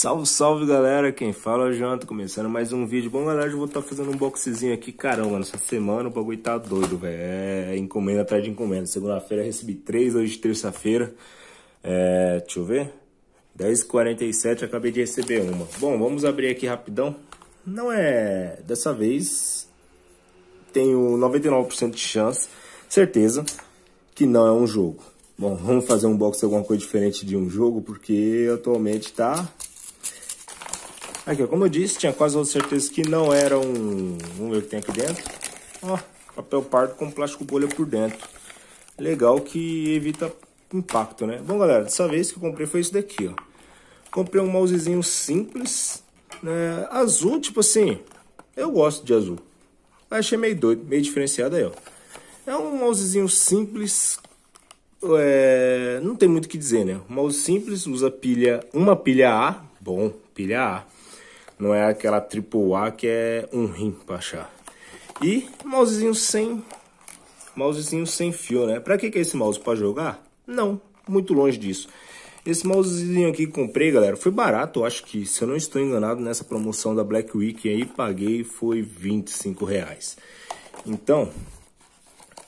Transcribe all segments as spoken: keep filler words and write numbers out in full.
Salve, salve galera, quem fala é o Jonathan, começando mais um vídeo. Bom galera, eu vou estar tá fazendo um boxezinho aqui, caramba, mano, essa semana o bagulho tá doido, velho, é encomenda atrás de encomenda. Segunda-feira recebi três, hoje terça-feira, é, deixa eu ver, dez e quarenta e sete, acabei de receber uma. Bom, vamos abrir aqui rapidão, não é, dessa vez, tenho noventa e nove por cento de chance, certeza que não é um jogo. Bom, vamos fazer um box alguma coisa diferente de um jogo, porque atualmente tá... Aqui, ó, como eu disse, tinha quase certeza que não era um... Vamos ver o que tem aqui dentro. Ó, papel pardo com plástico bolha por dentro. Legal que evita impacto, né? Bom, galera, dessa vez que eu comprei foi isso daqui, ó. Comprei um mousezinho simples, né? Azul, tipo assim, eu gosto de azul. Mas achei meio doido, meio diferenciado aí, ó. É um mousezinho simples... É... Não tem muito o que dizer, né? O mouse simples usa pilha... Uma pilha A. Bom, pilha A. Não é aquela triple A que é um rim pra achar. E mousezinho sem... Mousezinho sem fio, né? Pra que que é esse mouse? Pra jogar? Não. Muito longe disso. Esse mousezinho aqui que comprei, galera, foi barato. Eu acho que, se eu não estou enganado, nessa promoção da Black Week aí, paguei, foi vinte e cinco reais. Então...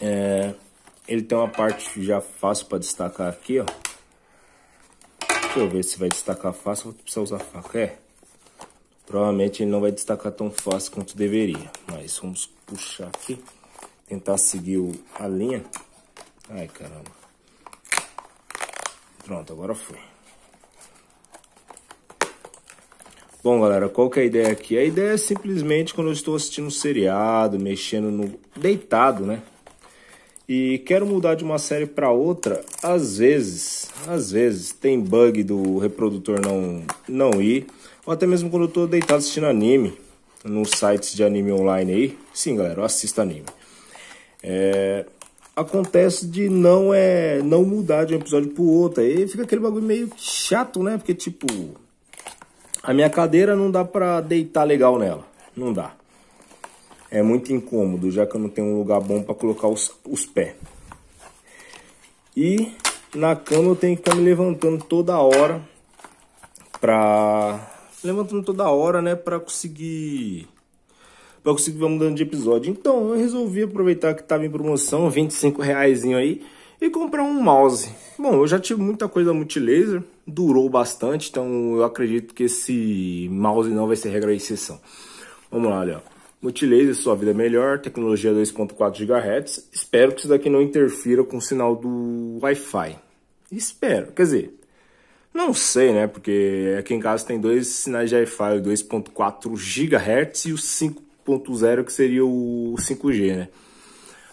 É... Ele tem uma parte já fácil para destacar aqui, ó. Deixa eu ver se vai destacar fácil. Vou precisar usar faca, é. Provavelmente ele não vai destacar tão fácil quanto deveria. Mas vamos puxar aqui. Tentar seguir o, a linha. Ai, caramba. Pronto, agora foi. Bom, galera, qual que é a ideia aqui? A ideia é simplesmente quando eu estou assistindo um seriado, mexendo no... Deitado, né? E quero mudar de uma série para outra, às vezes, às vezes tem bug do reprodutor não, não ir, ou até mesmo quando eu tô deitado assistindo anime, nos sites de anime online aí, sim galera, eu assisto anime, é, acontece de não, é, não mudar de um episódio pro outro, aí fica aquele bagulho meio chato, né, porque tipo, a minha cadeira não dá pra deitar legal nela, não dá. É muito incômodo, já que eu não tenho um lugar bom para colocar os, os pés. E na cama eu tenho que estar me levantando toda hora para levantando toda hora, né, para conseguir para conseguir ir mudando de episódio. Então, eu resolvi aproveitar que estava em promoção, vinte e cinco reais aí, e comprar um mouse. Bom, eu já tive muita coisa Multilaser, durou bastante, então eu acredito que esse mouse não vai ser regra e exceção. Vamos lá, olha. Multilaser, sua vida é melhor, tecnologia dois ponto quatro gigahertz. Espero que isso daqui não interfira com o sinal do Wi-Fi. Espero, quer dizer, não sei, né? Porque aqui em casa tem dois sinais de Wi-Fi, o dois ponto quatro gigahertz e o cinco ponto zero, que seria o cinco G, né?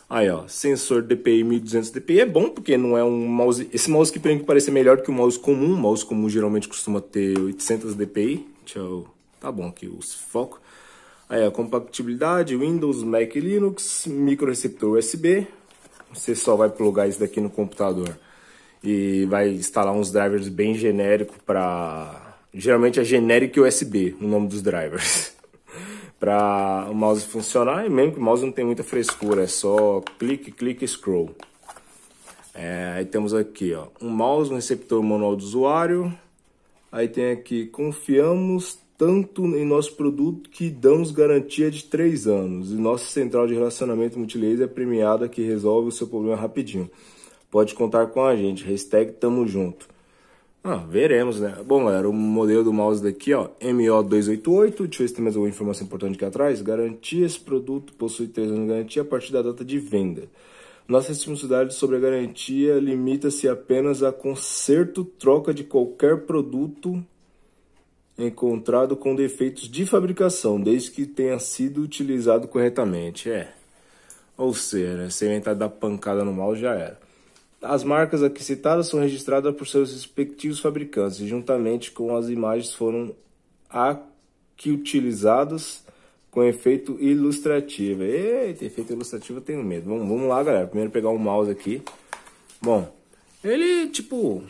Aí, ó, sensor D P I mil e duzentos D P I é bom, porque não é um mouse... Esse mouse aqui tem que parecer melhor que o mouse comum. O mouse comum geralmente costuma ter oitocentos D P I. Deixa eu... Tá bom aqui o foco. Aí, a compatibilidade, Windows, Mac e Linux, microreceptor U S B. Você só vai plugar isso daqui no computador e vai instalar uns drivers bem genéricos para... Geralmente é generic U S B o nome dos drivers. Para o mouse funcionar, e mesmo que o mouse não tem muita frescura, é só clique, clique e scroll. É, aí temos aqui, ó, um mouse, um receptor manual do usuário. Aí tem aqui, confiamos... tanto em nosso produto que damos garantia de três anos. E nossa central de relacionamento Multilaser é premiada, que resolve o seu problema rapidinho. Pode contar com a gente. Hashtag tamo junto. Ah, veremos, né? Bom, galera, o modelo do mouse daqui, ó, M O duzentos e oitenta e oito. Deixa eu ver se tem mais alguma informação importante aqui atrás. Garantia, esse produto possui três anos de garantia a partir da data de venda. Nossa responsabilidade sobre a garantia limita-se apenas a conserto, troca de qualquer produto... encontrado com defeitos de fabricação, desde que tenha sido utilizado corretamente. É, ou seja, né? Se inventar dar pancada no mouse, já era. As marcas aqui citadas são registradas por seus respectivos fabricantes e juntamente com as imagens foram aqui utilizadas com efeito ilustrativo. Eita, efeito ilustrativo eu tenho medo. Vamos, vamos lá, galera. Primeiro pegar o mouse aqui. Bom, ele tipo...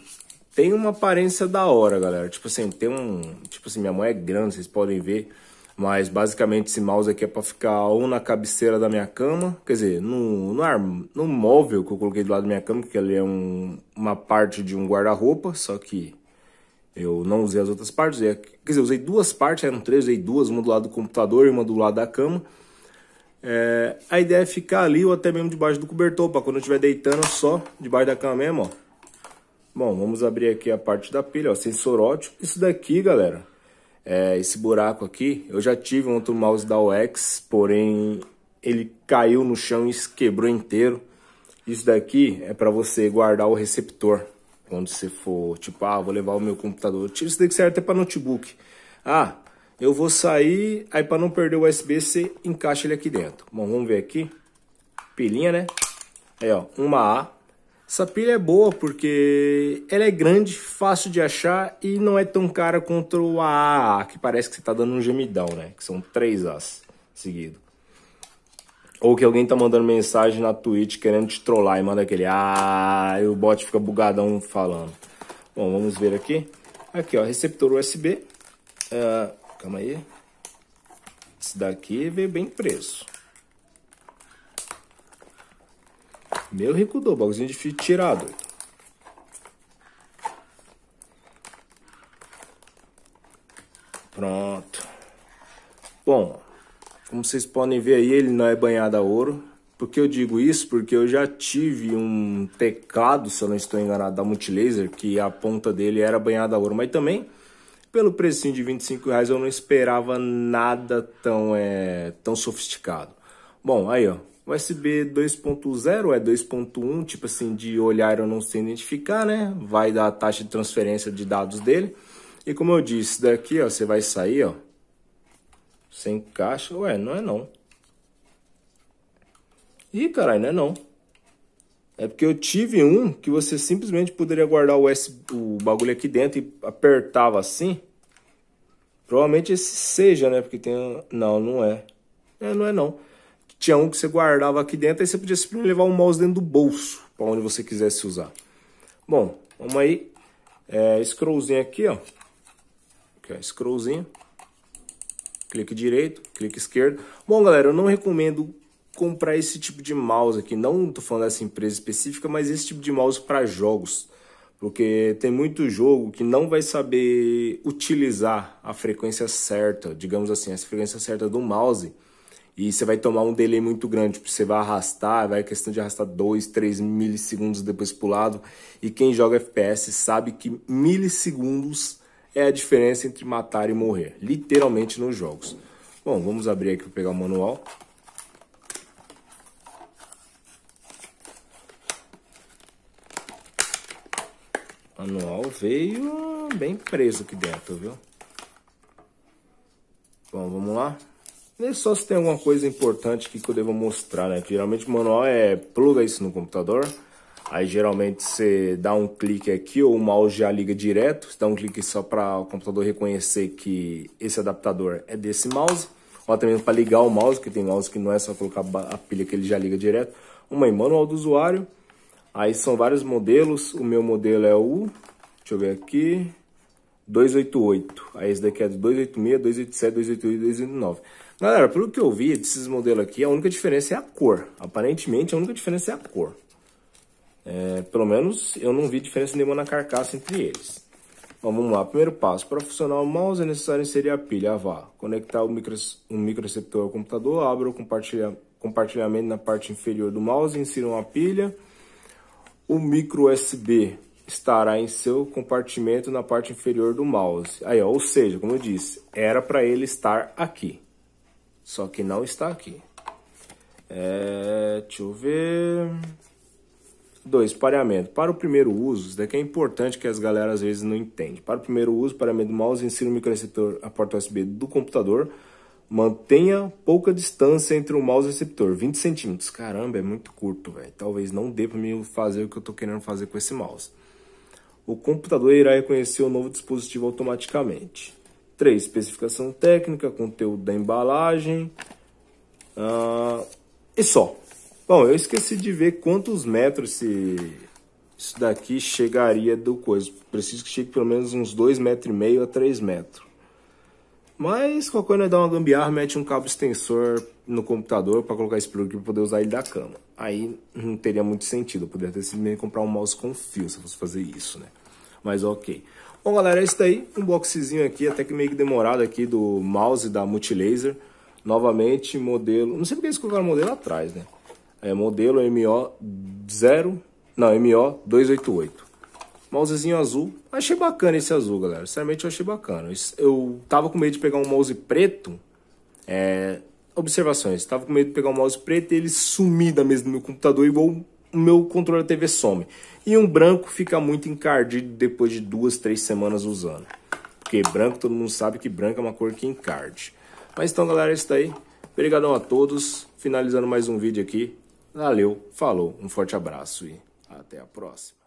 Tem uma aparência da hora, galera. Tipo assim, tem um... Tipo assim, minha mão é grande, vocês podem ver. Mas, basicamente, esse mouse aqui é pra ficar ou na cabeceira da minha cama. Quer dizer, no, no, ar, no móvel que eu coloquei do lado da minha cama. Que ele é um, uma parte de um guarda-roupa. Só que Eu não usei as outras partes, quer dizer, usei duas partes, eram três, usei duas, uma do lado do computador e uma do lado da cama. É, a ideia é ficar ali ou até mesmo debaixo do cobertor, para quando eu estiver deitando só debaixo da cama mesmo, ó. Bom, vamos abrir aqui a parte da pilha, ó, sensor ótico. Isso daqui, galera, é, esse buraco aqui, eu já tive um outro mouse da O E X, porém ele caiu no chão e se quebrou inteiro. Isso daqui é para você guardar o receptor. Quando você for, tipo, ah, vou levar o meu computador. Tira isso daqui, serve até para notebook. Ah, eu vou sair, aí para não perder o U S B, você encaixa ele aqui dentro. Bom, vamos ver aqui. Pilhinha, né? Aí, ó, uma A. Essa pilha é boa porque ela é grande, fácil de achar e não é tão cara contra o A A A, que parece que você tá dando um gemidão, né? Que são três As seguido. Ou que alguém tá mandando mensagem na Twitch querendo te trollar e manda aquele ah, e o bot fica bugadão falando. Bom, vamos ver aqui. Aqui, ó, receptor U S B. Uh, calma aí. Esse daqui veio bem preso. Meu rico do bagulho de fio tirado. Pronto. Bom, como vocês podem ver aí, ele não é banhado a ouro. Por que eu digo isso? Porque eu já tive um teclado, se eu não estou enganado, da Multilaser, que a ponta dele era banhada a ouro. Mas também, pelo precinho de vinte e cinco reais, eu não esperava nada tão, é, tão sofisticado. Bom, aí ó. U S B dois ponto zero é dois ponto um, tipo assim, de olhar eu não sei identificar, né? Vai dar a taxa de transferência de dados dele. E como eu disse, daqui, ó, você vai sair, ó. Você encaixa. Ué, não é não. Ih, caralho, não é não. É porque eu tive um que você simplesmente poderia guardar o, U S B, o bagulho aqui dentro e apertava assim. Provavelmente esse seja, né? Porque tem... Não, não é. É, não é não. Tinha um que você guardava aqui dentro, aí você podia simplesmente levar o mouse dentro do bolso, para onde você quisesse usar. Bom, vamos aí. É, scrollzinho aqui, ó. Aqui, ó, scrollzinho. Clique direito, clique esquerdo. Bom, galera, eu não recomendo comprar esse tipo de mouse aqui. Não tô falando dessa empresa específica, mas esse tipo de mouse para jogos. Porque tem muito jogo que não vai saber utilizar a frequência certa, digamos assim, a frequência certa do mouse. E você vai tomar um delay muito grande, tipo, você vai arrastar, vai questão de arrastar dois, três milissegundos depois pro lado. E quem joga F P S sabe que milissegundos é a diferença entre matar e morrer, literalmente nos jogos. Bom, vamos abrir aqui para pegar o manual. O manual veio bem preso aqui dentro, viu? Bom, vamos lá. Nem só se tem alguma coisa importante aqui que eu devo mostrar, né? Que geralmente o manual é pluga isso no computador. Aí geralmente você dá um clique aqui ou o mouse já liga direto. Você dá um clique só para o computador reconhecer que esse adaptador é desse mouse. Ou até mesmo para ligar o mouse, que tem mouse que não é só colocar a pilha que ele já liga direto. Uma aí, manual do usuário. Aí são vários modelos. O meu modelo é o... Deixa eu ver aqui... dois oito oito. Aí esse daqui é do dois oito seis, dois oito sete, dois oito oito e dois oito nove. Galera, pelo que eu vi desses modelos aqui, a única diferença é a cor. Aparentemente, a única diferença é a cor. É, pelo menos, eu não vi diferença nenhuma na carcaça entre eles. Bom, vamos lá. Primeiro passo. Para funcionar o mouse, é necessário inserir a pilha. Ah, vá. Conectar o micro, um microreceptor ao computador. Abra o compartilha, compartilhamento na parte inferior do mouse. Insira uma pilha. O micro U S B estará em seu compartimento na parte inferior do mouse. Aí, ó, ou seja, como eu disse, era para ele estar aqui. Só que não está aqui. É, deixa eu ver... dois. Pareamento. Para o primeiro uso, isso daqui é importante que as galera às vezes não entende. Para o primeiro uso, pareamento do mouse, insira o microreceptor à porta U S B do computador. Mantenha pouca distância entre o mouse e o receptor. vinte centímetros. Caramba, é muito curto, velho. Talvez não dê para mim fazer o que eu estou querendo fazer com esse mouse. O computador irá reconhecer o novo dispositivo automaticamente. três. Especificação técnica, conteúdo da embalagem. Uh, e só. Bom, eu esqueci de ver quantos metros esse, isso daqui chegaria do coisa. Preciso que chegue pelo menos uns dois metros e meio a três metros. Mas qualquer coisa, né, dá uma gambiarra, mete um cabo extensor no computador para colocar esse plug para poder usar ele da cama. Aí não teria muito sentido. Eu poderia ter simplesmente comprar um mouse com fio se eu fosse fazer isso, né? Mas ok. Bom, galera, é isso daí. Um boxezinho aqui, até que meio que demorado aqui, do mouse da Multilaser. Novamente, modelo... Não sei porque eles colocaram o modelo atrás, né? É modelo M O zero... Não, M O duzentos e oitenta e oito. Mousezinho azul. Achei bacana esse azul, galera. Sinceramente, eu achei bacana. Eu tava com medo de pegar um mouse preto. É... Observações. Tava com medo de pegar um mouse preto e ele sumir da mesa do meu computador, igual o meu controle da T V some. E um branco fica muito encardido depois de duas, três semanas usando. Porque branco, todo mundo sabe que branco é uma cor que encarde. Mas então, galera, é isso daí. Obrigadão a todos. Finalizando mais um vídeo aqui. Valeu, falou, um forte abraço e até a próxima.